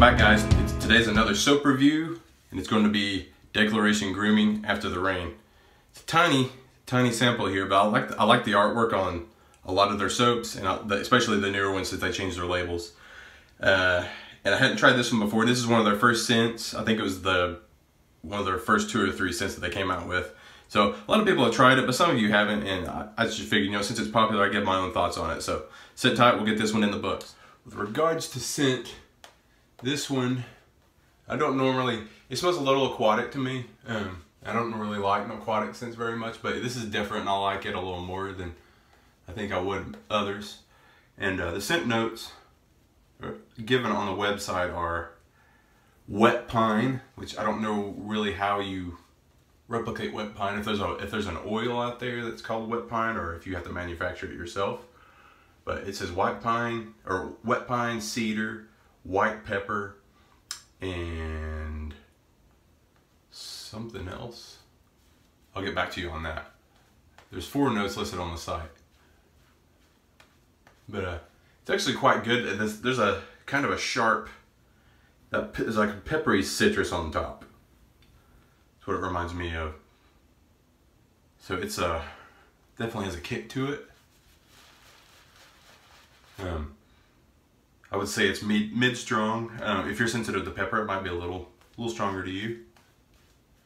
Welcome back, guys. Today's another soap review, and it's going to be Declaration Grooming After the Rain. It's a tiny sample here, but I like the artwork on a lot of their soaps, and especially the newer ones since they changed their labels. And I hadn't tried this one before. This is one of their first scents. I think it was one of their first 2 or 3 scents that they came out with. So a lot of people have tried it, but some of you haven't, and I just figured, you know, since it's popular, I get my own thoughts on it. So sit tight, we'll get this one in the books. With regards to scent, this one, I don't normally, it smells a little aquatic to me. I don't really like aquatic scents very much, but this is different and I like it a little more than I think I would others. And the scent notes given on the website are wet pine, which I don't know really how you replicate wet pine, if there's an oil out there that's called wet pine or if you have to manufacture it yourself. But it says white pine, or wet pine, cedar, white pepper, and something else. I'll get back to you on that. There's 4 notes listed on the site. But it's actually quite good. There's a kind of a sharp, there's like a peppery citrus on top. That's what it reminds me of. So it's definitely has a kick to it. I would say it's mid-strong. If you're sensitive to pepper, it might be a little stronger to you.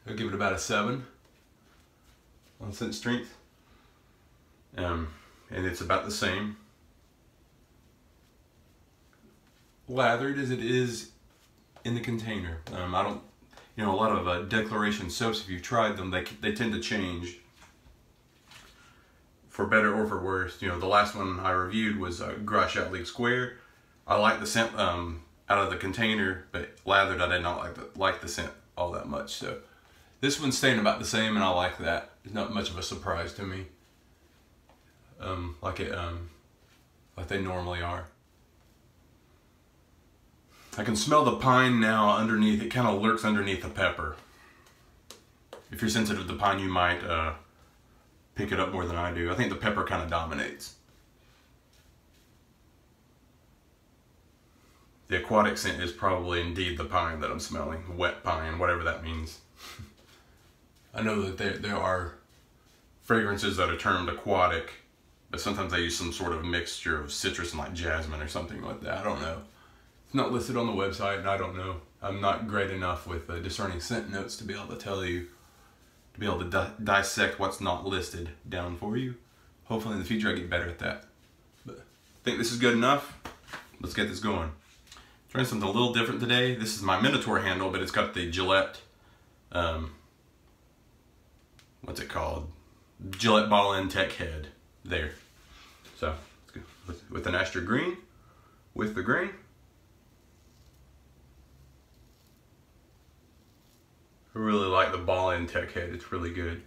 I'll give it about a 7 on scent strength. And it's about the same. Lathered as it is in the container. I don't, you know, a lot of Declaration soaps, if you've tried them, they tend to change for better or for worse. You know, the last one I reviewed was Gratiot-League Square. I like the scent out of the container, but lathered I did not like the scent all that much. So this one's staying about the same, and I like that. It's not much of a surprise to me, like they normally are. I can smell the pine now underneath. It kind of lurks underneath the pepper. If you're sensitive to pine, you might pick it up more than I do. I think the pepper kind of dominates. The aquatic scent is probably indeed the pine that I'm smelling. Wet pine, whatever that means. I know that there are fragrances that are termed aquatic, but sometimes they use some sort of mixture of citrus and like jasmine or something like that. I don't know. It's not listed on the website and I don't know. I'm not great enough with discerning scent notes to be able to tell you, to be able to dissect what's not listed down for you. Hopefully in the future I get better at that. But I think this is good enough. Let's get this going. Trying something a little different today. This is my Minotaur handle, but it's got the Gillette, what's it called? Gillette ball and tech head there. So let's go with an Astra green, with the grain. I really like the ball and tech head. It's really good.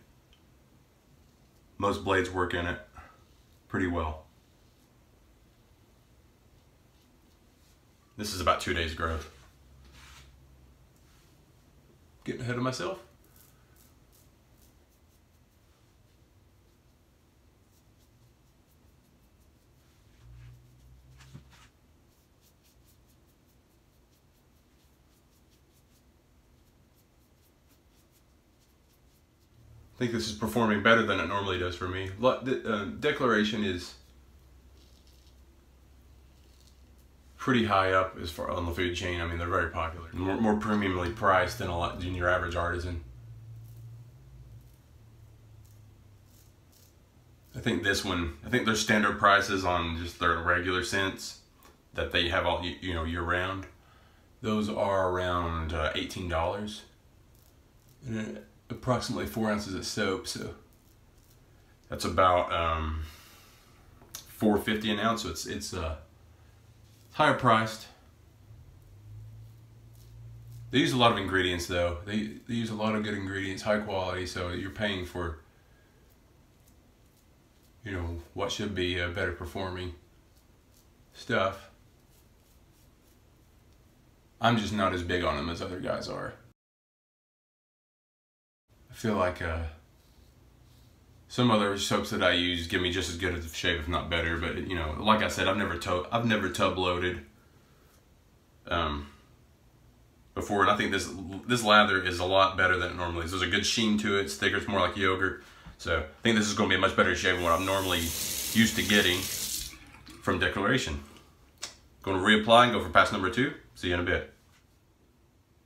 Most blades work in it pretty well. This is about 2 days growth. Getting ahead of myself. I think this is performing better than it normally does for me. Declaration is pretty high up as far on the food chain. I mean, they're very popular, more premiumly priced than than your average artisan. I think this one, I think their standard prices on just their regular scents that they have all year round, those are around $18 and approximately 4 ounces of soap. So that's about $4.50 an ounce. So it's higher priced. They use a lot of ingredients though. They use a lot of good ingredients, high quality, so you're paying for, you know, what should be better performing stuff. I'm just not as big on them as other guys are. I feel like some other soaps that I use give me just as good of a shave, if not better. But you know, like I said, I've never tub loaded. before, and I think this lather is a lot better than it normally is. There's a good sheen to it. It's thicker. It's more like yogurt. So I think this is going to be a much better shave than what I'm normally used to getting from Declaration. Going to reapply and go for pass number 2. See you in a bit.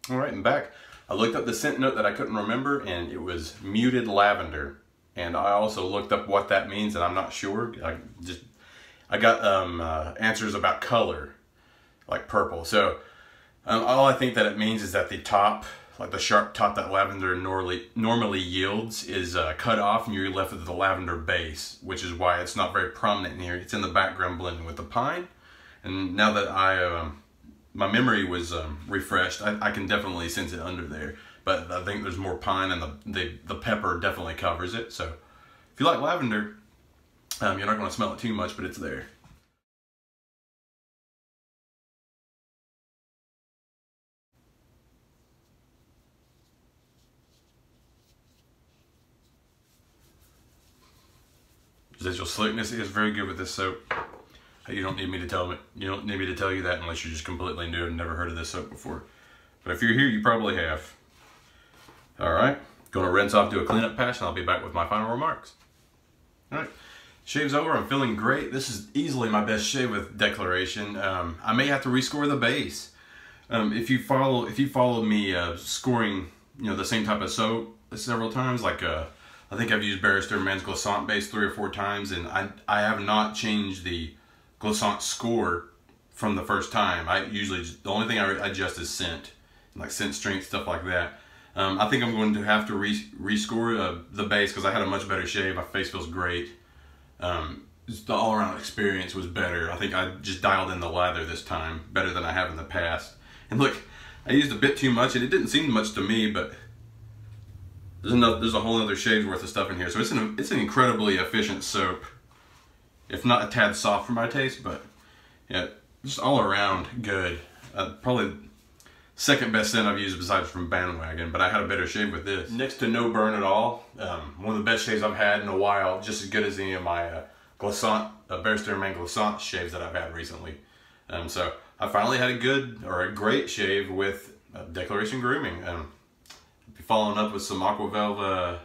All right, I'm back. I looked up the scent note that I couldn't remember, and it was muted lavender. And I also looked up what that means, and I'm not sure. I got answers about color, like purple. So all I think that it means is that the top, like the sharp top that lavender normally yields, is cut off, and you're left with the lavender base, which is why it's not very prominent in here. It's in the background blending with the pine. And now that my memory was refreshed, I can definitely sense it under there. But I think there's more pine, and the pepper definitely covers it. So if you like lavender, you're not going to smell it too much, but it's there. Residual slickness is very good with this soap. You don't need me to tell you that unless you're just completely new and never heard of this soap before. But if you're here, you probably have. All right, gonna rinse off, do a cleanup pass, and I'll be back with my final remarks. All right, shave's over, I'm feeling great. This is easily my best shave with Declaration. I may have to rescore the base. If you follow me scoring, the same type of soap several times, like I think I've used Barrister Man's Glissant base 3 or 4 times, and I have not changed the Glissant score from the first time. I usually, the only thing I adjust is scent, like scent strength, stuff like that. I think I'm going to have to rescore the base because I had a much better shave. My face feels great. The all-around experience was better. I think I just dialed in the lather this time better than I have in the past. And look, I used a bit too much, and it didn't seem much to me, but there's a whole other shave's worth of stuff in here. So it's an incredibly efficient soap, if not a tad soft for my taste, but yeah, just all around good. Probably second best scent I've used besides from Bandwagon, but I had a better shave with this. Next to no burn at all. One of the best shaves I've had in a while, just as good as any of my Glissant, Barrister Man Glissant shaves that I've had recently. So I finally had a great shave with Declaration Grooming. I'll be following up with some Aqua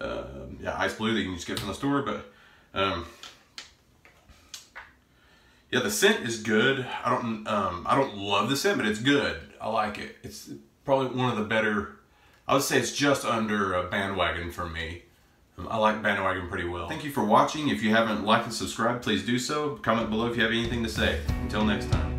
Velva, Ice Blue that you can just get from the store, but yeah, the scent is good. I don't love the scent, but it's good. I like it. It's probably one of the better. I would say it's just under a Bandwagon for me. I like Bandwagon pretty well. Thank you for watching. If you haven't liked and subscribed, please do so. Comment below if you have anything to say. Until next time.